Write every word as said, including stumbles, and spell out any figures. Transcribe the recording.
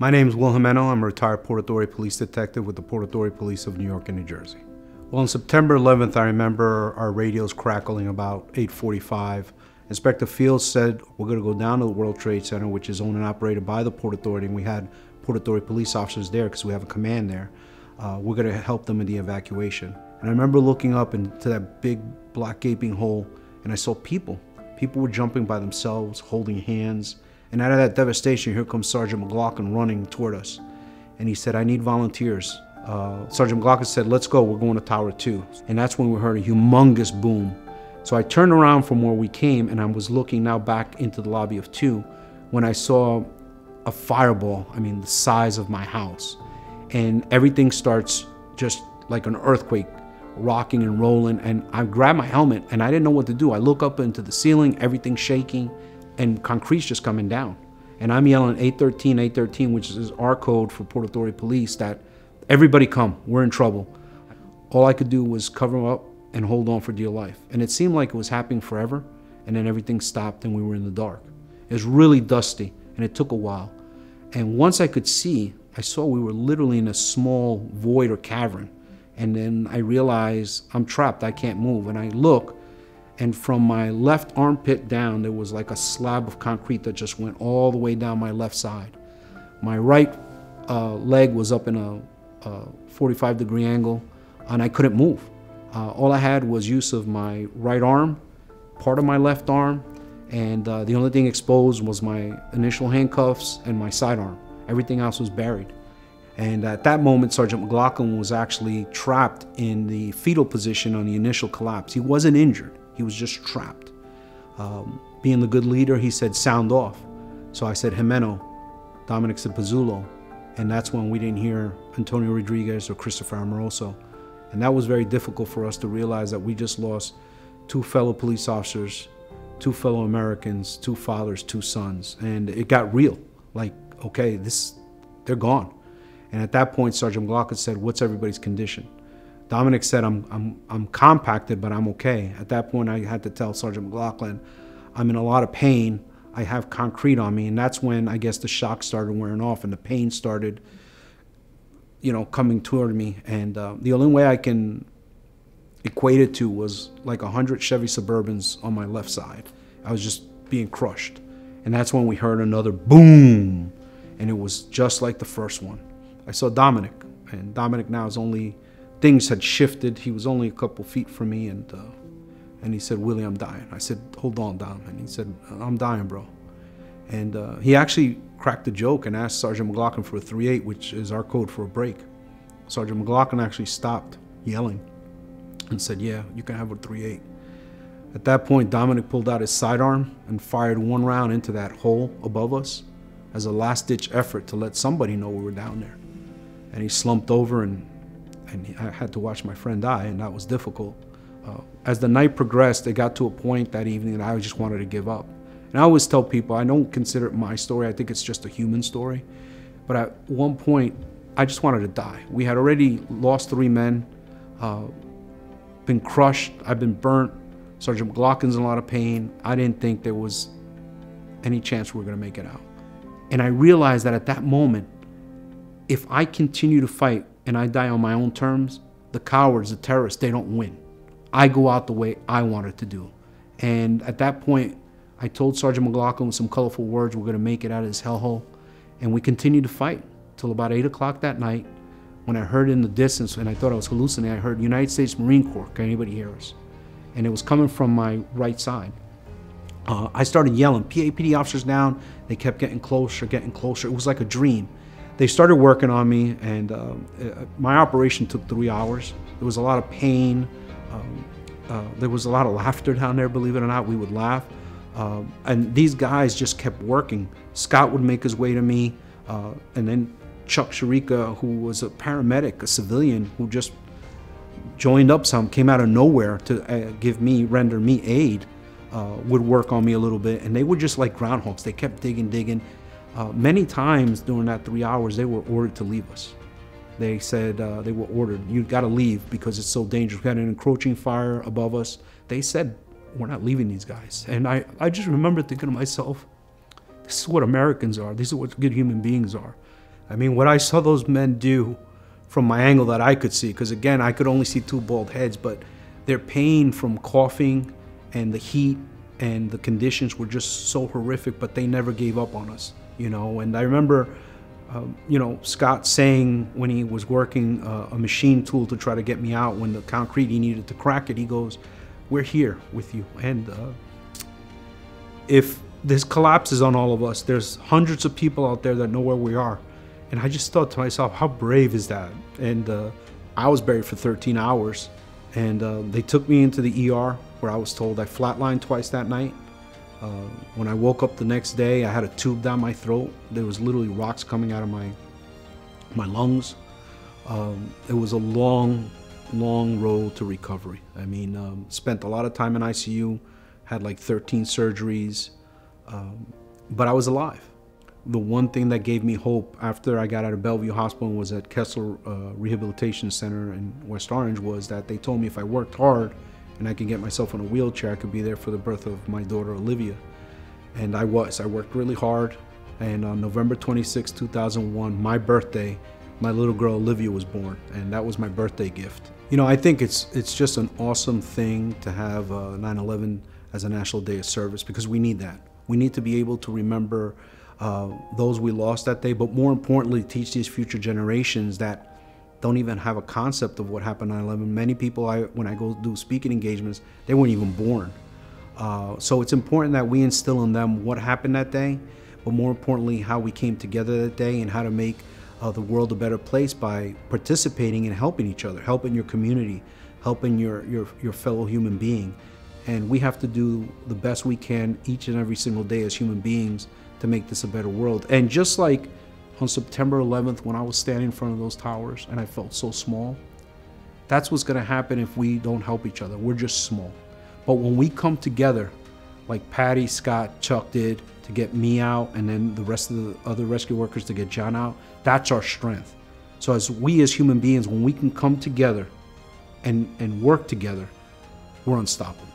My name is Will Jimeno. I'm a retired Port Authority Police Detective with the Port Authority Police of New York and New Jersey. Well, on September eleventh, I remember our radios crackling about eight forty-five. Inspector Fields said, we're gonna go down to the World Trade Center, which is owned and operated by the Port Authority, and we had Port Authority police officers there because we have a command there. Uh, we're gonna help them in the evacuation. And I remember looking up into that big black gaping hole, and I saw people. People were jumping by themselves, holding hands. And out of that devastation, here comes Sergeant McLoughlin running toward us. And he said, I need volunteers. Uh, Sergeant McLoughlin said, let's go, we're going to Tower two. And that's when we heard a humongous boom. So I turned around from where we came, and I was looking now back into the lobby of two when I saw a fireball, I mean, the size of my house. And everything starts just like an earthquake, rocking and rolling. And I grabbed my helmet, and I didn't know what to do. I look up into the ceiling, everything's shaking, and concrete's just coming down. And I'm yelling eight thirteen, eight thirteen, which is our code for Port Authority Police, that everybody come, we're in trouble. All I could do was cover up and hold on for dear life. And it seemed like it was happening forever, and then everything stopped and we were in the dark. It was really dusty, and it took a while. And once I could see, I saw we were literally in a small void or cavern. And then I realized I'm trapped, I can't move. And I look, and from my left armpit down, there was like a slab of concrete that just went all the way down my left side. My right uh, leg was up in a, a forty-five degree angle, and I couldn't move. Uh, all I had was use of my right arm, part of my left arm, and uh, the only thing exposed was my initial handcuffs and my sidearm. Everything else was buried. And at that moment, Sergeant McLoughlin was actually trapped in the fetal position on the initial collapse. He wasn't injured, he was just trapped. Um, being the good leader, he said, sound off. So I said, Jimeno. Dominic said, Pazzulo. And that's when we didn't hear Antonio Rodriguez or Christopher Amoroso. And that was very difficult for us to realize that we just lost two fellow police officers, two fellow Americans, two fathers, two sons. And it got real, like, okay, this, they're gone. And at that point, Sergeant McLoughlin said, what's everybody's condition? Dominic said, I'm, I'm, I'm compacted, but I'm okay. At that point, I had to tell Sergeant McLoughlin, I'm in a lot of pain, I have concrete on me. And that's when I guess the shock started wearing off and the pain started, you know, coming toward me. And uh, the only way I can equate it to was like a hundred Chevy Suburbans on my left side. I was just being crushed. And that's when we heard another boom. And it was just like the first one. I saw Dominic, and Dominic now is only, things had shifted. He was only a couple feet from me, and, uh, and he said, Willie, I'm dying. I said, hold on, Dom. And he said, I'm dying, bro. And uh, he actually cracked a joke and asked Sergeant McLoughlin for a three eight, which is our code for a break. Sergeant McLoughlin actually stopped yelling and said, yeah, you can have a three eight. At that point, Dominic pulled out his sidearm and fired one round into that hole above us as a last-ditch effort to let somebody know we were down there. And he slumped over, and, and I had to watch my friend die, and that was difficult. Uh, as the night progressed, it got to a point that evening that I just wanted to give up. And I always tell people, I don't consider it my story, I think it's just a human story. But at one point, I just wanted to die. We had already lost three men, uh, been crushed, I've been burnt. Sergeant McLaughlin's in a lot of pain. I didn't think there was any chance we were gonna make it out. And I realized that at that moment, if I continue to fight and I die on my own terms, the cowards, the terrorists, they don't win. I go out the way I wanted to do. And at that point, I told Sergeant McLoughlin with some colorful words, we're gonna make it out of this hellhole. And we continued to fight till about eight o'clock that night when I heard in the distance, and I thought I was hallucinating, I heard United States Marine Corps, can anybody hear us? And it was coming from my right side. Uh, I started yelling, P A P D officers down. They kept getting closer, getting closer. It was like a dream. They started working on me, and uh, my operation took three hours. There was a lot of pain. Um, uh, there was a lot of laughter down there, believe it or not, we would laugh. Um, and these guys just kept working. Scott would make his way to me, uh, and then Chuck Sharika, who was a paramedic, a civilian, who just joined up some, came out of nowhere to uh, give me, render me aid, uh, would work on me a little bit. And they were just like groundhogs. They kept digging, digging. Uh, many times during that three hours, they were ordered to leave us. They said, uh, they were ordered, you gotta leave because it's so dangerous. We had an encroaching fire above us. They said, we're not leaving these guys. And I, I just remember thinking to myself, this is what Americans are. These are what good human beings are. I mean, what I saw those men do from my angle that I could see, because again, I could only see two bald heads, but their pain from coughing and the heat and the conditions were just so horrific, but they never gave up on us, you know? And I remember, um, you know, Scott saying when he was working uh, a machine tool to try to get me out, when the concrete, he needed to crack it, he goes, "We're here with you." And uh, if this collapses on all of us, there's hundreds of people out there that know where we are. And I just thought to myself, how brave is that? And uh, I was buried for thirteen hours. And uh, they took me into the E R, where I was told I flatlined twice that night. Uh, when I woke up the next day, I had a tube down my throat. There was literally rocks coming out of my, my lungs. Um, it was a long, long road to recovery. I mean, um, spent a lot of time in I C U, had like thirteen surgeries, um, but I was alive. The one thing that gave me hope after I got out of Bellevue Hospital and was at Kessel uh, Rehabilitation Center in West Orange was that they told me if I worked hard and I could get myself in a wheelchair, I could be there for the birth of my daughter, Olivia. And I was. I worked really hard. And on November twenty-sixth, two thousand one, my birthday, my little girl, Olivia, was born. And that was my birthday gift. You know, I think it's, it's just an awesome thing to have nine eleven uh, as a National Day of Service, because we need that. We need to be able to remember Uh, those we lost that day, but more importantly, teach these future generations that don't even have a concept of what happened on nine eleven. Many people, I, when I go do speaking engagements, they weren't even born. Uh, so it's important that we instill in them what happened that day, but more importantly, how we came together that day and how to make uh, the world a better place by participating and helping each other, helping your community, helping your, your, your fellow human being. And we have to do the best we can each and every single day as human beings to make this a better world. And just like on September eleventh, when I was standing in front of those towers and I felt so small, that's what's gonna happen if we don't help each other. We're just small. But when we come together, like Patty, Scott, Chuck did, to get me out, and then the rest of the other rescue workers to get John out, that's our strength. So as we as human beings, when we can come together and, and work together, we're unstoppable.